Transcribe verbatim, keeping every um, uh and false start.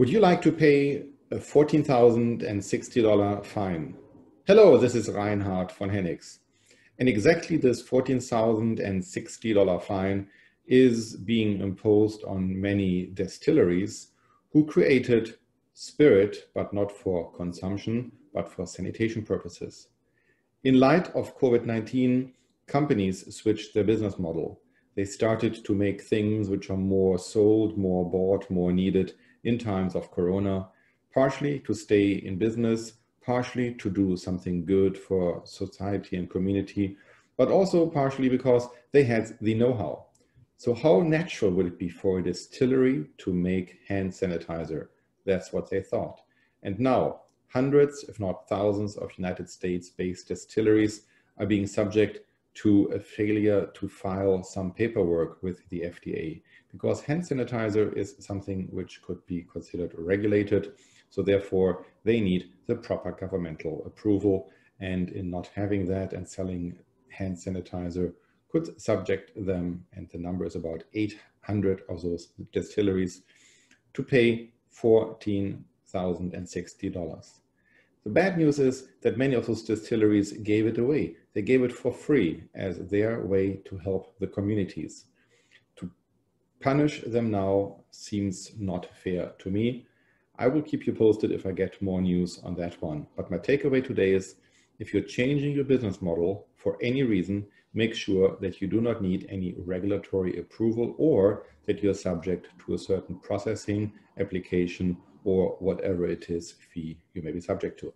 Would you like to pay a fourteen thousand sixty dollar fine? Hello, this is Reinhard von Hennig. And exactly this fourteen thousand sixty dollar fine is being imposed on many distilleries who created spirit, but not for consumption, but for sanitation purposes. In light of COVID nineteen, companies switched their business model. They started to make things which are more sold, more bought, more needed in times of Corona, partially to stay in business, partially to do something good for society and community, but also partially because they had the know-how. So how natural would it be for a distillery to make hand sanitizer? That's what they thought. And now hundreds, if not thousands, of United States-based distilleries are being subject to a failure to file some paperwork with the F D A, because hand sanitizer is something which could be considered regulated. So therefore they need the proper governmental approval, and in not having that and selling hand sanitizer could subject them, and the number is about eight hundred of those distilleries, to pay fourteen thousand sixty dollars. The bad news is that many of those distilleries gave it away. They gave it for free as their way to help the communities. To punish them now seems not fair to me. I will keep you posted if I get more news on that one. But my takeaway today is, if you're changing your business model for any reason, make sure that you do not need any regulatory approval, or that you're subject to a certain processing, application, or whatever it is fee you may be subject to.